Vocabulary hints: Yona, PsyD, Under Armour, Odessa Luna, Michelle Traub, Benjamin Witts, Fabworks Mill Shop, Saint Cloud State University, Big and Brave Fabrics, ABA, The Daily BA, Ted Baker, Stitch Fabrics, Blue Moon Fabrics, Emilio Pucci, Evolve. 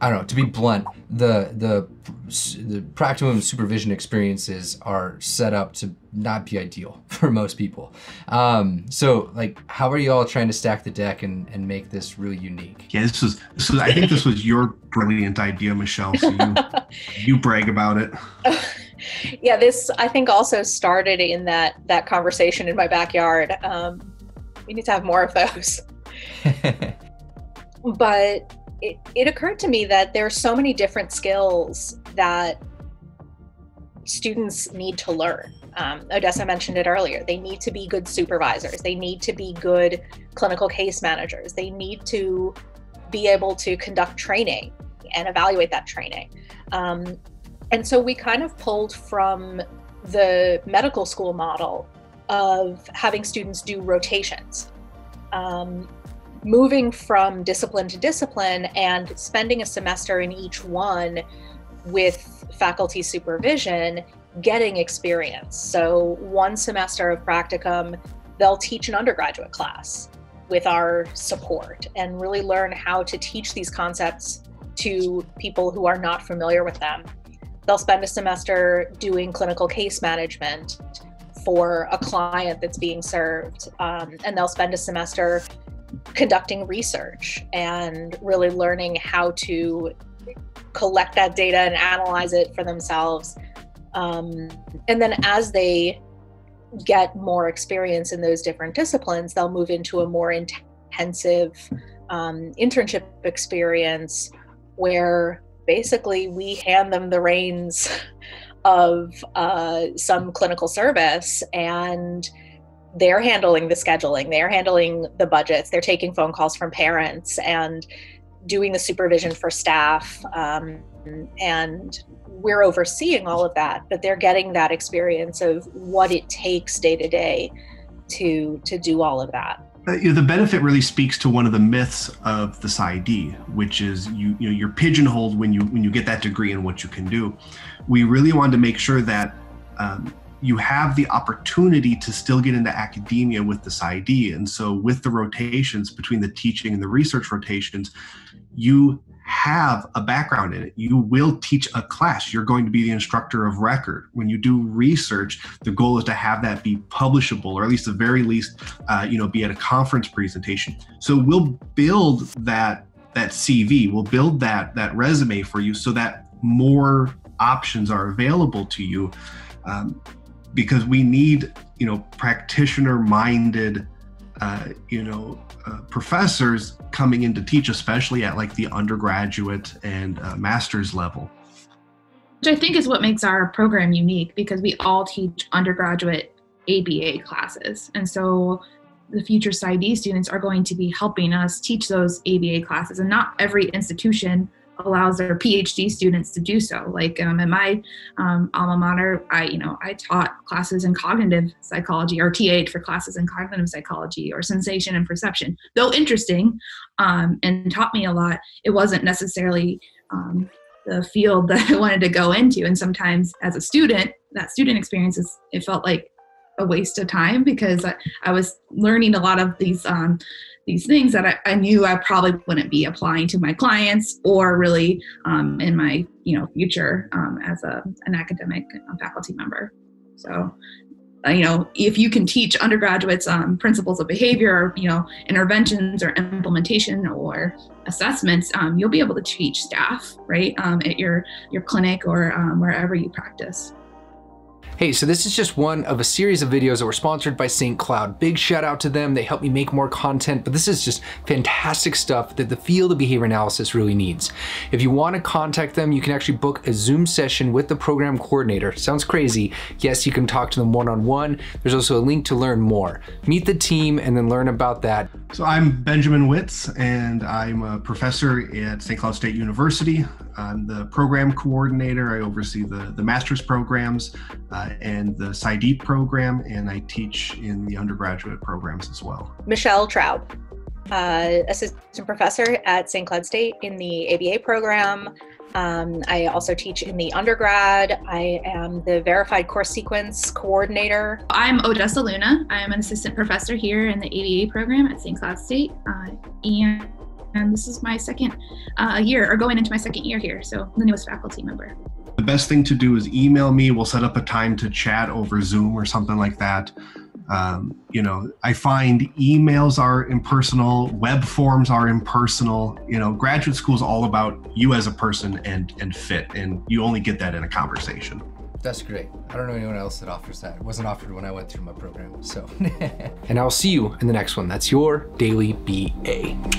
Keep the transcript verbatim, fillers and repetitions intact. I don't know, to be blunt, the, the the practicum supervision experiences are set up to not be ideal for most people. Um, so like, how are you all trying to stack the deck and, and make this really unique? Yeah, this was, this was, I think this was your brilliant idea, Michelle, so you, you brag about it. Yeah, this I think also started in that, that conversation in my backyard. Um, we need to have more of those. But It, it occurred to me that there are so many different skills that students need to learn. Um, Odessa mentioned it earlier. They need to be good supervisors. They need to be good clinical case managers. They need to be able to conduct training and evaluate that training. Um, and so we kind of pulled from the medical school model of having students do rotations. Um, moving from discipline to discipline and spending a semester in each one with faculty supervision, getting experience. So one semester of practicum, they'll teach an undergraduate class with our support and really learn how to teach these concepts to people who are not familiar with them. They'll spend a semester doing clinical case management for a client that's being served, um, and they'll spend a semester conducting research and really learning how to collect that data and analyze it for themselves. Um, and then as they get more experience in those different disciplines, they'll move into a more intensive um, internship experience where basically we hand them the reins of uh, some clinical service, and they're handling the scheduling, they're handling the budgets, they're taking phone calls from parents and doing the supervision for staff. Um, and we're overseeing all of that, but they're getting that experience of what it takes day to day to to do all of that. Uh, you know, the benefit really speaks to one of the myths of the PsyD, which is you, you know, you're pigeonholed when you, when you get that degree and what you can do. We really wanted to make sure that um, you have the opportunity to still get into academia with the PsyD. And so with the rotations between the teaching and the research rotations, you have a background in it. You will teach a class. You're going to be the instructor of record. When you do research, the goal is to have that be publishable, or at least the very least, uh, you know, be at a conference presentation. So we'll build that, that C V, we'll build that, that resume for you so that more options are available to you. Um, Because we need, you know, practitioner-minded, uh, you know, uh, professors coming in to teach, especially at like the undergraduate and uh, master's level. Which I think is what makes our program unique, because we all teach undergraduate A B A classes, and so the future PsyD students are going to be helping us teach those A B A classes, and not every institution allows their PhD students to do so. Like um, in my um, alma mater, I, you know, I taught classes in cognitive psychology, or T A for classes in cognitive psychology, or sensation and perception. Though interesting um, and taught me a lot, it wasn't necessarily um, the field that I wanted to go into. And sometimes as a student, that student experience, is, it felt like a waste of time, because I, I was learning a lot of these um, these things that I, I knew I probably wouldn't be applying to my clients or really um, in my you know future um, as a, an academic faculty member. So, uh, you know, if you can teach undergraduates um, principles of behavior, you know, interventions or implementation or assessments, um, you'll be able to teach staff, right, um, at your, your clinic or um, wherever you practice. Hey, so this is just one of a series of videos that were sponsored by Saint Cloud. Big shout out to them. They help me make more content, but this is just fantastic stuff that the field of behavior analysis really needs. If you want to contact them, you can actually book a Zoom session with the program coordinator. Sounds crazy. Yes, you can talk to them one-on-one. There's also a link to learn more. Meet the team and then learn about that. So I'm Benjamin Witts, and I'm a professor at Saint Cloud State University. I'm the program coordinator. I oversee the, the master's programs uh, and the PsyD program, and I teach in the undergraduate programs as well. Michelle Traub, uh, assistant professor at Saint Cloud State in the A B A program. Um, I also teach in the undergrad. I am the verified course sequence coordinator. I'm Odessa Luna. I'm an assistant professor here in the A B A program at Saint Cloud State. Uh, and and this is my second uh, year, or going into my second year here, so the newest faculty member. The best thing to do is email me. We'll set up a time to chat over Zoom or something like that. Um, you know, I find emails are impersonal, web forms are impersonal. You know, graduate school is all about you as a person and, and fit, and you only get that in a conversation. That's great. I don't know anyone else that offers that. It wasn't offered when I went through my program, so. And I'll see you in the next one. That's your Daily B A.